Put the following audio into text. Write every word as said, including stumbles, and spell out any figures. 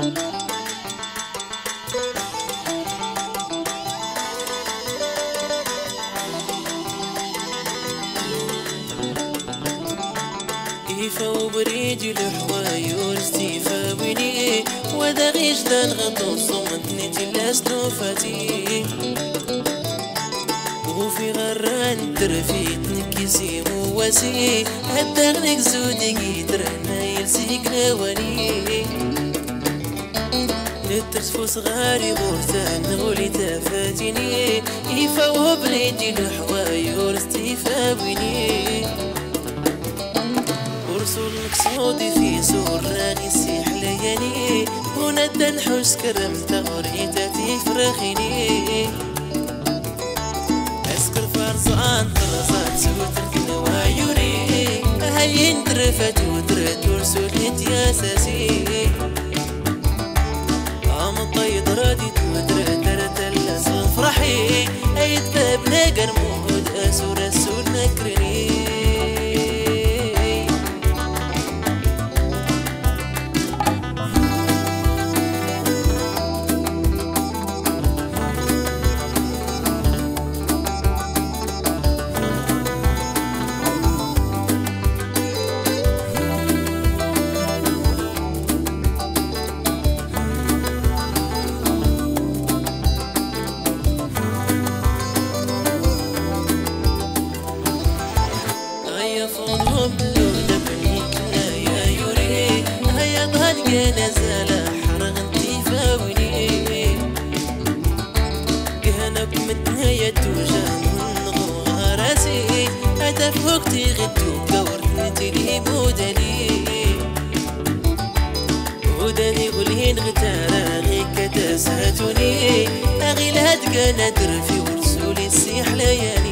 إيفا وبريدي لحواي ورستيفا بني وذا غيش دا الغطو صمتني تلاس نوفاتي وفي غران ترفيت نكيسي مواسي حتى غنك زودي قيدرنا يلسيك لواني نترسفو صغاري بورتان غولي تافاتيني إيفا وبريدي لحواي ورستيفا بني مقصودي في سور راني سيح ليالي ونادى نحوس كرمت غريتاتي فراخيني اسكر فرزان طرزات سوت الكنوا يوري هاي ندرفت ودرت ورسولت يا ساسي عم طيد رديت ودرت درت اللسان فرحي هاي تباب ناقر مهود اسور السور نكرني أغي لها تقنا درفي ورسولي السيح ليالي